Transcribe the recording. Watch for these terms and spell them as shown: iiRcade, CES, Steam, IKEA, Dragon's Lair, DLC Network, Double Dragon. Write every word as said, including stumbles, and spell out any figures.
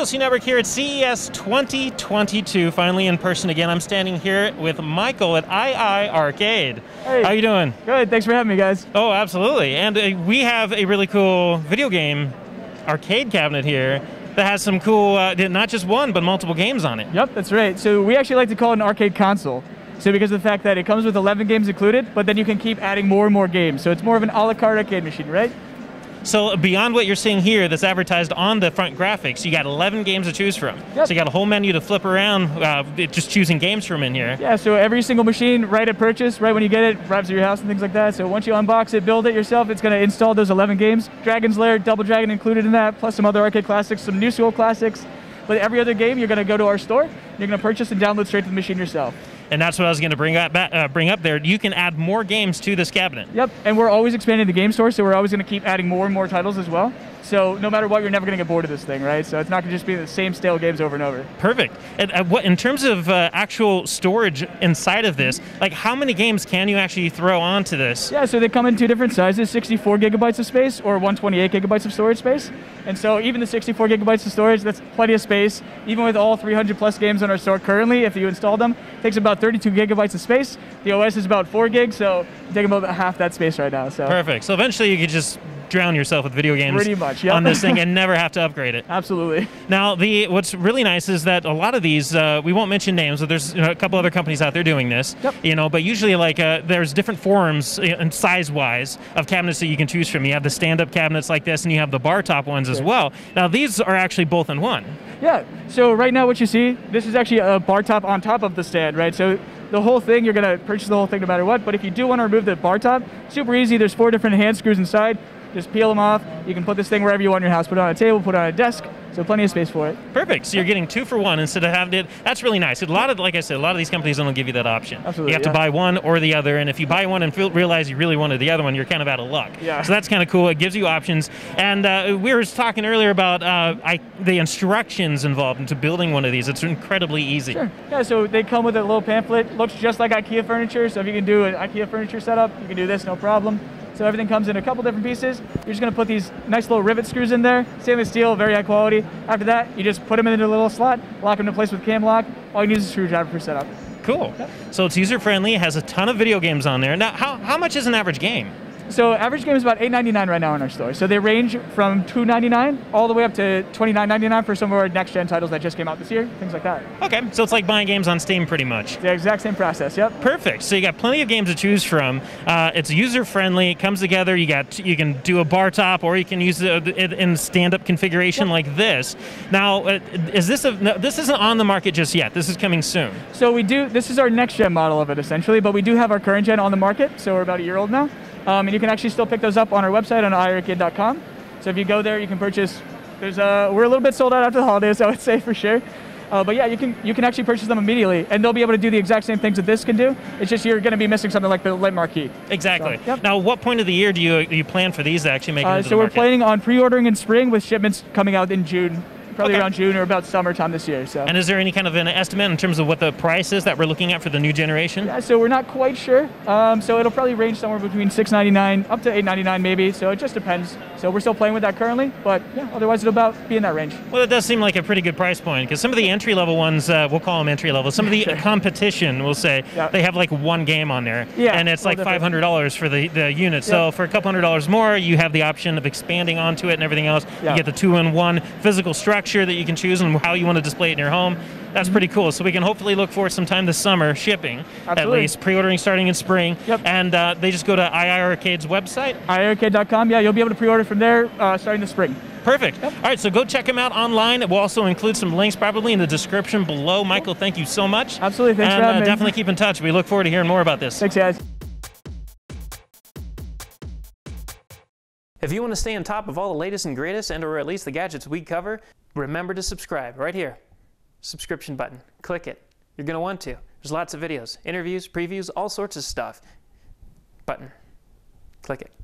D L C Network here at C E S twenty twenty-two, finally in person again. I'm standing here with Michael at iiRcade. Hey. How you doing? Good, thanks for having me, guys. Oh, absolutely. And uh, we have a really cool video game arcade cabinet here that has some cool, uh, not just one, but multiple games on it. Yep, that's right. So we actually like to call it an arcade console. So because of the fact that it comes with eleven games included, but then you can keep adding more and more games. So it's more of an a la carte arcade machine, right? So beyond what you're seeing here that's advertised on the front graphics, you got eleven games to choose from. Yep. So you got a whole menu to flip around, uh, just choosing games from in here. Yeah, so every single machine, right at purchase, right when you get it, arrives at your house and things like that. So once you unbox it, build it yourself, it's going to install those eleven games. Dragon's Lair, Double Dragon included in that, plus some other arcade classics, some new school classics. But every other game, you're going to go to our store, you're going to purchase and download straight to the machine yourself. And that's what I was going to bring up, uh, bring up there. You can add more games to this cabinet. Yep, and we're always expanding the game store, so we're always going to keep adding more and more titles as well. So no matter what, you're never going to get bored of this thing, right? So it's not going to just be the same stale games over and over. Perfect. And uh, what, in terms of uh, actual storage inside of this, like how many games can you actually throw onto this? Yeah, so they come in two different sizes, sixty-four gigabytes of space or one hundred twenty-eight gigabytes of storage space. And so even the sixty-four gigabytes of storage, that's plenty of space. Even with all three hundred plus games on our store currently, if you install them, it takes about thirty-two gigabytes of space. The O S is about four gigs, so it's taking about half that space right now. So perfect. So eventually you could just drown yourself with video games pretty much, yep. on this thing and never have to upgrade it. Absolutely. Now, the what's really nice is that a lot of these, uh, we won't mention names, but there's you know, a couple other companies out there doing this. Yep. You know, but usually, like, uh, there's different forms and size-wise of cabinets that you can choose from. You have the stand-up cabinets like this, and you have the bar-top ones sure. as well. Now, these are actually both in one. Yeah. So right now, what you see, this is actually a bar-top on top of the stand, right? So the whole thing, you're going to purchase the whole thing no matter what. But if you do want to remove the bar-top, super easy. There's four different hand screws inside. Just peel them off. You can put this thing wherever you want in your house. Put it on a table, put it on a desk. So plenty of space for it. Perfect. So you're getting two for one instead of having it. That's really nice. A lot of, like I said, a lot of these companies don't give you that option. Absolutely. You have yeah. to buy one or the other. And if you buy one and feel, realize you really wanted the other one, you're kind of out of luck. Yeah. So that's kind of cool. It gives you options. And uh, we were talking earlier about uh, I, the instructions involved into building one of these. It's incredibly easy. Sure. Yeah. So they come with a little pamphlet. Looks just like IKEA furniture. So if you can do an IKEA furniture setup, you can do this, no problem. So everything comes in a couple different pieces. You're just going to put these nice little rivet screws in there. Stainless steel, very high quality. After that, you just put them into a little slot, lock them in place with cam lock. All you need is a screwdriver for setup. Cool. Yep. So it's user-friendly. It has a ton of video games on there. Now, how, how much is an average game? So average game is about eight ninety-nine right now in our store. So they range from two ninety-nine all the way up to twenty-nine ninety-nine for some of our next-gen titles that just came out this year, things like that. Okay, so it's like buying games on Steam pretty much. The exact same process, yep. Perfect. So you got plenty of games to choose from. Uh, it's user-friendly, comes together. You got you can do a bar top or you can use it in stand-up configuration yep. like this. Now, is this a, no, this isn't on the market just yet. This is coming soon. So we do. This is our next-gen model of it essentially, but we do have our current-gen on the market. So we're about a year old now. Um, and you can actually still pick those up on our website on i i R cade dot com. So if you go there, you can purchase. There's uh, we're a little bit sold out after the holidays, I would say for sure. Uh, but yeah, you can you can actually purchase them immediately, and they'll be able to do the exact same things that this can do. It's just you're going to be missing something like the L E D marquee. Exactly. So, yep. Now, what point of the year do you do you plan for these to actually make it uh, into so the market? So we're planning on pre-ordering in spring with shipments coming out in June. Probably okay. around June or about summertime this year. So. And is there any kind of an estimate in terms of what the price is that we're looking at for the new generation? Yeah, so we're not quite sure. Um, so it'll probably range somewhere between six ninety-nine up to eight ninety-nine maybe. So it just depends. So we're still playing with that currently, but yeah, otherwise it'll about be in that range. Well, it does seem like a pretty good price point because some of the entry-level ones, uh, we'll call them entry-level, some of the sure. competition, we'll say, yeah. they have like one game on there. Yeah, and it's well, like five hundred dollars for the, the unit. Yeah. So for a couple hundred dollars more, you have the option of expanding onto it and everything else. Yeah. You get the two-in-one physical structure that you can choose and how you want to display it in your home. That's pretty cool. So we can hopefully look for sometime this summer shipping, Absolutely. at least pre-ordering starting in spring. Yep. And uh, they just go to i i R cade's website, i i R cade dot com. Yeah, you'll be able to pre-order from there uh, starting this spring. Perfect. Yep. All right, so go check them out online. We'll also include some links probably in the description below. Michael, thank you so much. Absolutely. Thanks and, for having uh, me. Definitely keep in touch. We look forward to hearing more about this. Thanks, guys. If you want to stay on top of all the latest and greatest and or at least the gadgets we cover, remember to subscribe right here. Subscription button. Click it. You're going to want to. There's lots of videos, interviews, previews, all sorts of stuff. Button. Click it.